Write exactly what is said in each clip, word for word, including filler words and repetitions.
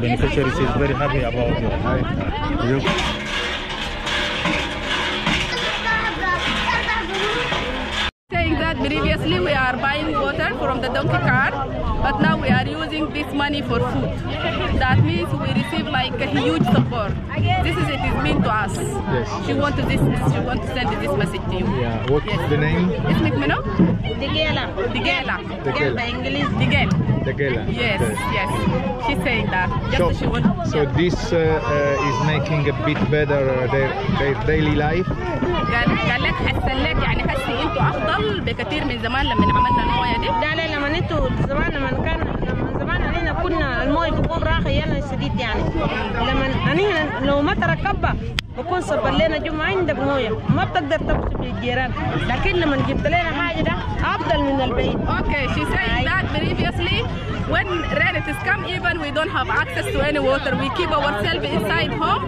beneficiaries is very happy about it. Right? You know? Previously, we are buying water from the donkey cart, but now we are using this money for food. That means we receive like a huge support. This is it is mean to us. Yes. She wants this. She wants to send this message to you. Yeah. What's yes. the name? It's like me, no? Degela. Degela. Degela. English. Degela. Degela. Yes. Yes. She's saying that. Just so, she wants. So yeah. this uh, uh, is making a bit better their, their daily life. قال لك حسن لك يعني حسي انتوا افضل بكثير من زمان لما عملنا المويه دي. لا لا لما انتوا زمان لما كان لما زمان علينا كنا المويه بتكون راخي يلا شديد يعني. لما انا لو ما تركبها بكون صبر لنا جو ما عندك مويه ما بتقدر تمشي بالجيران، لكن لما جبت لنا حاجه ده افضل من البيت. اوكي شي سي ذات بريفيسلي when rain is come even we don't have access to any water we keep ourselves inside home.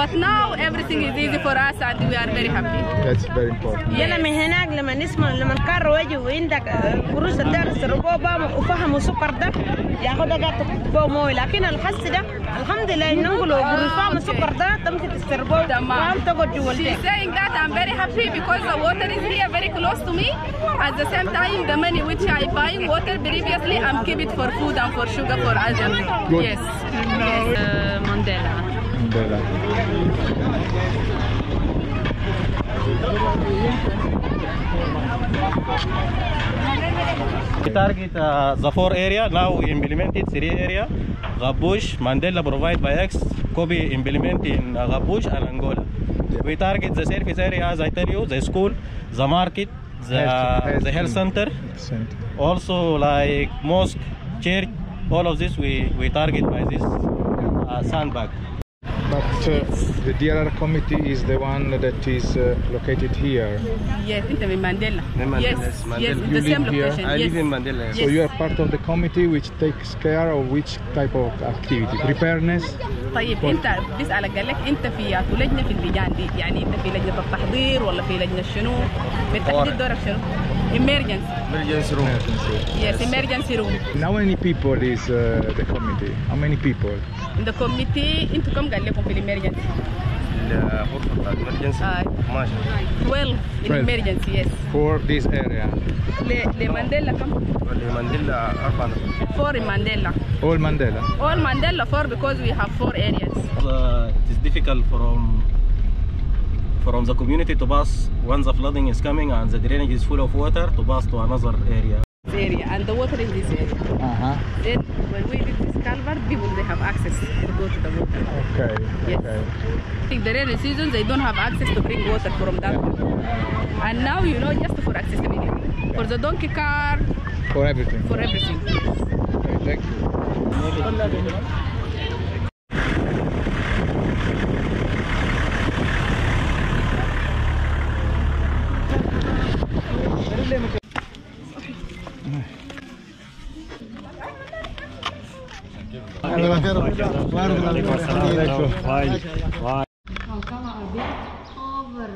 But now everything is easy for us and we are very happy. That's very important. يلا من هناك لما نسمع لما نكرر وجه وعندك قروش الدرس ربوبة وفهم وسكر ده ياخدها قاعد تكبوا موي، لكن الحس ده الحمد لله انهم لو قروش فهم سكر ده تمسك السربوب وهم تقعد جوا البيت. She's saying that I'm very happy because the water is here very close to me. At the same time the money which I buy water previously I'm keep it for food and for sugar for algae. Yes. Yes. Uh, Mandela. We target uh, the four area now implemented three area: Gabush, Mandela provided by X, Kobe implemented in uh, Gabush and Angola. We target the service area as I tell you: the school, the market, the health, the health center, center, also like mosque, church. All of this we we target by this uh, sandbag. But uh, the D L R committee is the one that is uh, located here. Yes, in Mandela. Mandela. Yes, Mandela. Yes, the same location. Here? I yes. live in Mandela. Yes. So you are part of the committee which takes care of which type of activity? Preparedness? طيب انت بسألك قال لك انت في لجنة في اللجان دي، يعني انت في لجنة التحضير ولا في لجنة شنو؟ بالتحديد دورك شنو؟ Emergency. Emergency room. Emergency. Yes, emergency room. And how many people is uh, the committee? How many people? In the committee, into come قال لكم في الإمرجنسي. الغرفة الإمرجنسي. ماشي. twelve in emergency, yes. For this area. ل لمانديلا كم؟ لمانديلا أربعة. Four in Mandela. All Mandela. All Mandela four because we have four areas. Uh, it is difficult from. From the community to pass when the flooding is coming and the drainage is full of water to pass to another area. This area and the water in this area. Uh-huh. Then when we build this culvert, people they have access to go to the water. Okay. Yes. Okay. In the rainy season, they don't have access to bring water from that. Yeah. And now you know just for accessibility, for the donkey car. For everything. For everything. Okay, thank you. Why? How come a bit over?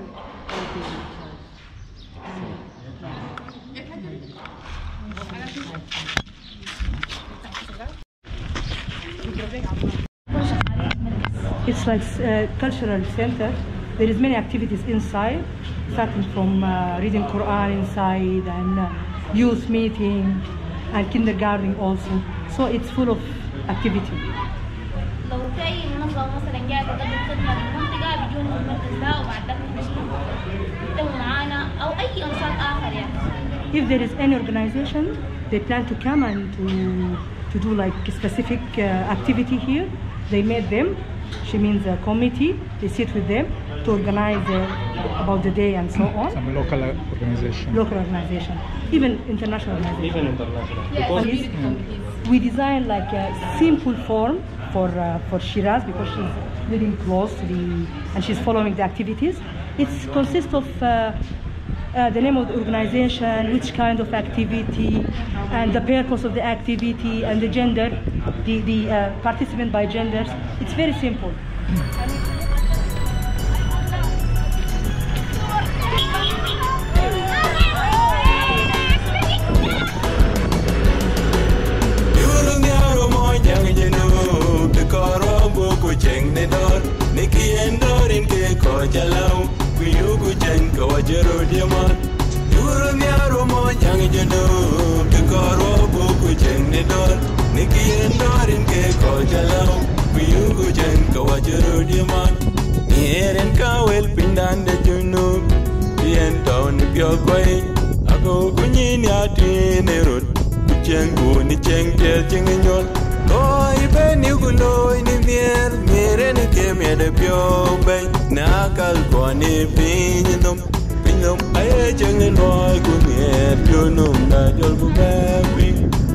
It's like a cultural center. There is many activities inside, starting from uh, reading Quran inside and uh, youth meeting and kindergarten also. So it's full of activity. لو في منظمه مثلا جايه تقدم خدمه للمنطقه بيجونا المركز ده وبعد ذاك بيشتغلوا معانا او اي انشاط اخر يعني. If there is any organization they plan to come and to to do like specific uh, activity here, they meet them. She means a committee. They sit with them to organize uh, about the day and so on. Some local organization. Local organization, even international organization. Even international. Yeah. We design like a simple form. For uh, for Shiraz because she's living close to the and she's following the activities. It consists of uh, uh, the name of the organization, which kind of activity, and the purpose of the activity, and the gender, the the uh, participant by genders. It's very simple. Ojero diamond Duro miaro mo yang jendo Dekoro buku jeng nedor Niki endorin ke ko jalau Biyugu jeng ka wajero diamond Nieren ka wel pindan de junub Dien taon biogway Ako kunyini ati nerut Kuchengu ni cheng tel cheng nyol Loi beni guloi ni mier Nieren ke miede biogway Nakal kwani pinyidum Pinyidum aye jengi loy kumye Pionum na jol kubebi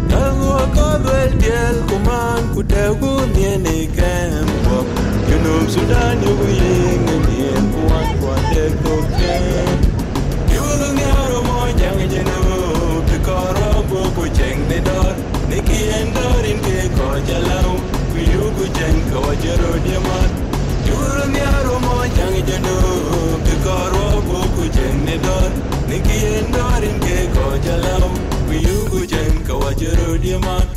Tangu akadwel diel kuman Kutew kumye ni kemkop Yunum Sudan yugu yingi nien Kuwan kwa teko kem Yugu ngaro moy jengi jenu Pikoro buku jengni dor Niki endorin ke koja lau Kuyugu jengi kawajero diamat Juru miaro mo jangi jenu Kikaro buku jeng nedor Niki endorin ke koja lau Kuyugu jeng kawajuru diamat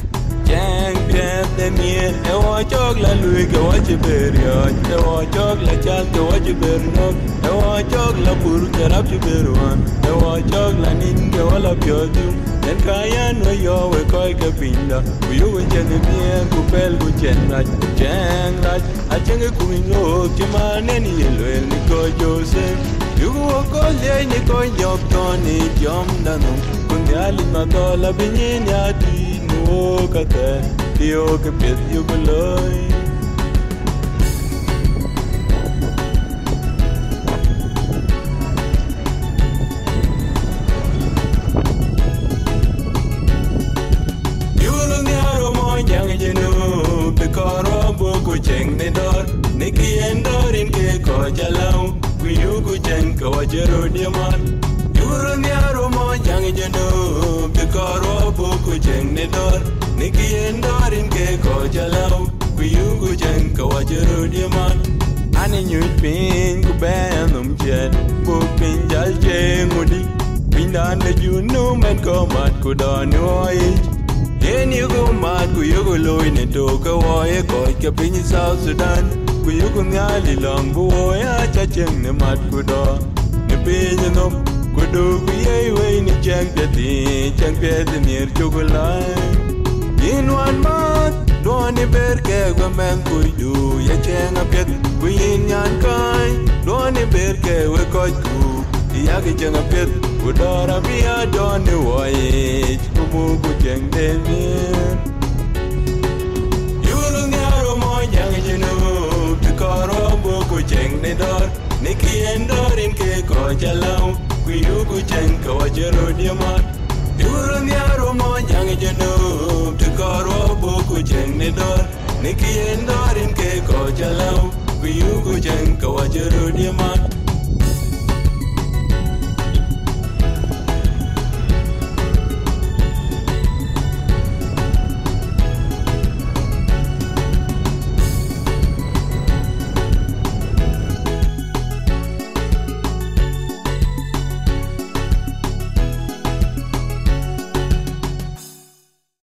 Jeng piet demien Ewa chok la lui kawajibir yoj Ewa chok la chal kawajibir nok Ewa chok la pur karab jibir wan Ewa chok la nin kawala pyotum Nen kayan wa yo we koi kapinda Kuyugu jeng mien kupel kuchen raj Jeng raj Achengi kuminyo kimaneni yelwel niko Joseph Yugu okole niko nyoktoni jomdanu Kunyali madola binyini ati nuokate Tiyo kipit yugu loy Yugu ngaro mo jangi jenu Bikoro buku jeng nedor Niki endorin ke koja lau Kuyugu jeng kawajero diamat Yuru miaro mo jangi jenu Bikoro buku jeng nedor Niki endorin ke koja lau Kuyugu jeng kawajero diamat Ani nyuj pin kubenum jen Buk pinjal jeng udi Pindan de junum en komat kudani waij Yenyugu mad kuyugu loy netoka woye koi kapinyi South Sudan Kuyugu ngali longbu woye achacheng ne mad kudo Nipinyi nom kudu kuyeiwey ni cheng peti Cheng peti nir chokolay Yinwan mad duani berke kwa meng kuyu Ya cheng apet kuyin nyan kai Duani berke we koi ku Iyaki cheng apet kudara biya duani woye Buku jeng demien Yulu ngaro mo jangi jenu Tikoro buku jeng nedor Niki endorin ke koja lau Kuyugu jeng kawajero diamat Yulu ngaro mo jangi jenu Tikoro buku jeng nedor Niki endorin ke koja lau Kuyugu jeng kawajero diamat